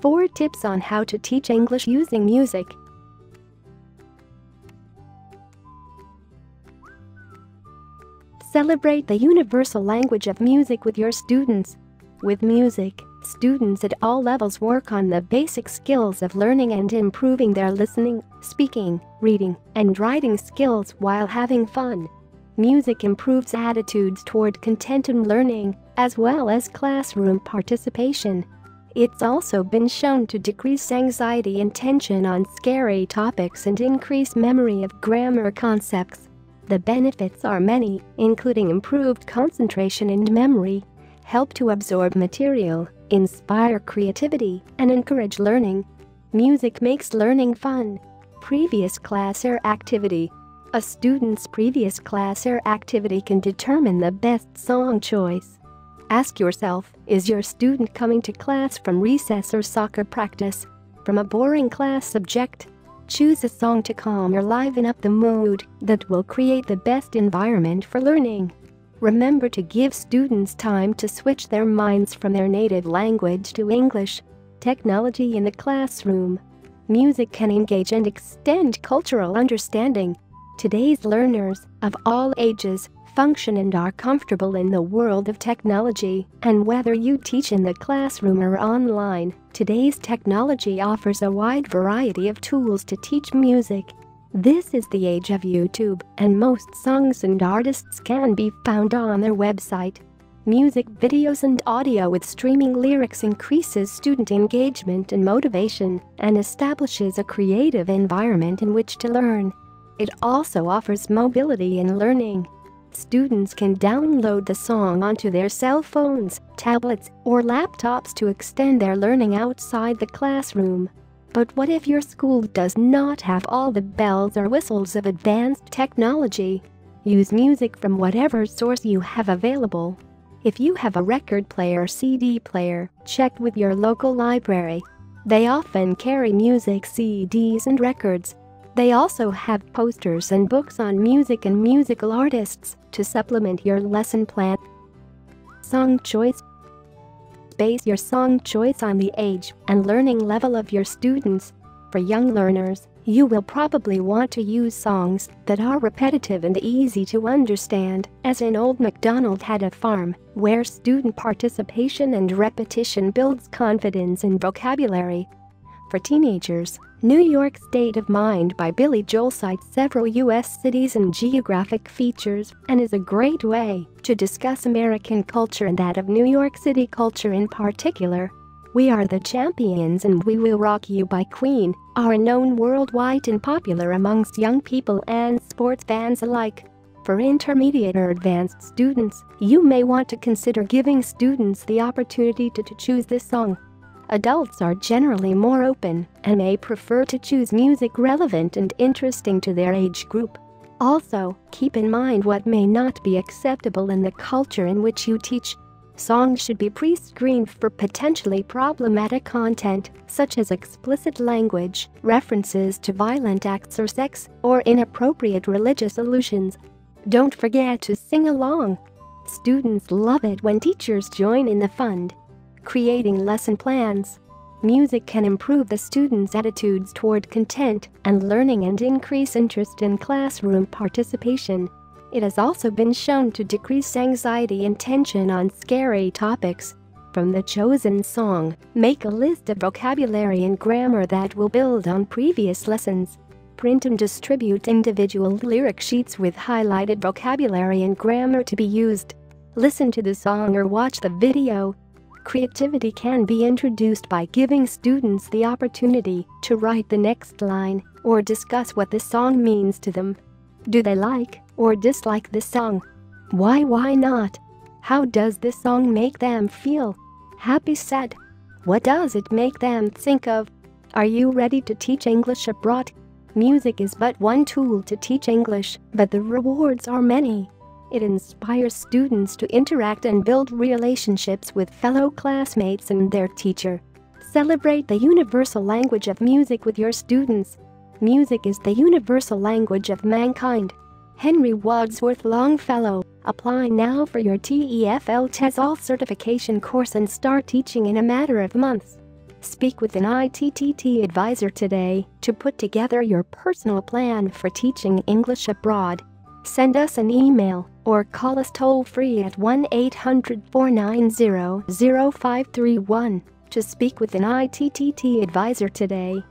4 tips on how to teach English using music. Celebrate the universal language of music with your students. With music, students at all levels work on the basic skills of learning and improving their listening, speaking, reading, and writing skills while having fun. Music improves attitudes toward content and learning, as well as classroom participation. It's also been shown to decrease anxiety and tension on scary topics and increase memory of grammar concepts. The benefits are many, including improved concentration and memory, help to absorb material, inspire creativity, and encourage learning. Music makes learning fun. Previous class or activity. A student's previous class or activity can determine the best song choice. Ask yourself, is your student coming to class from recess or soccer practice? From a boring class subject? Choose a song to calm or liven up the mood that will create the best environment for learning. Remember to give students time to switch their minds from their native language to English. Technology in the classroom. Music can engage and extend cultural understanding. Today's learners, of all ages, function and are comfortable in the world of technology, and whether you teach in the classroom or online, today's technology offers a wide variety of tools to teach music. This is the age of YouTube, and most songs and artists can be found on their website. Music videos and audio with streaming lyrics increases student engagement and motivation, and establishes a creative environment in which to learn. It also offers mobility in learning. Students can download the song onto their cell phones, tablets, or laptops to extend their learning outside the classroom. But what if your school does not have all the bells or whistles of advanced technology? Use music from whatever source you have available. If you have a record player or CD player, check with your local library. They often carry music CDs and records. They also have posters and books on music and musical artists to supplement your lesson plan. Song choice. Base your song choice on the age and learning level of your students. For young learners, you will probably want to use songs that are repetitive and easy to understand, as in Old MacDonald Had a Farm, where student participation and repetition builds confidence and vocabulary. For teenagers, New York State of Mind by Billy Joel cites several U.S. cities and geographic features and is a great way to discuss American culture and that of New York City culture in particular. We Are the Champions and We Will Rock You by Queen are known worldwide and popular amongst young people and sports fans alike. For intermediate or advanced students, you may want to consider giving students the opportunity to choose this song. Adults are generally more open and may prefer to choose music relevant and interesting to their age group. Also, keep in mind what may not be acceptable in the culture in which you teach. Songs should be pre-screened for potentially problematic content, such as explicit language, references to violent acts or sex, or inappropriate religious allusions. Don't forget to sing along. Students love it when teachers join in the fun. Creating lesson plans. Music can improve the students' attitudes toward content and learning and increase interest in classroom participation. It has also been shown to decrease anxiety and tension on scary topics. From the chosen song, make a list of vocabulary and grammar that will build on previous lessons. Print and distribute individual lyric sheets with highlighted vocabulary and grammar to be used. Listen to the song or watch the video. Creativity can be introduced by giving students the opportunity to write the next line or discuss what the song means to them. Do they like or dislike this song? Why not? How does this song make them feel? Happy, sad? What does it make them think of? Are you ready to teach English abroad? Music is but one tool to teach English, but the rewards are many. It inspires students to interact and build relationships with fellow classmates and their teacher. Celebrate the universal language of music with your students. Music is the universal language of mankind. Henry Wadsworth Longfellow. Apply now for your TEFL TESOL certification course and start teaching in a matter of months. Speak with an ITTT advisor today to put together your personal plan for teaching English abroad. Send us an email or call us toll-free at 1-800-490-0531 to speak with an ITTT advisor today.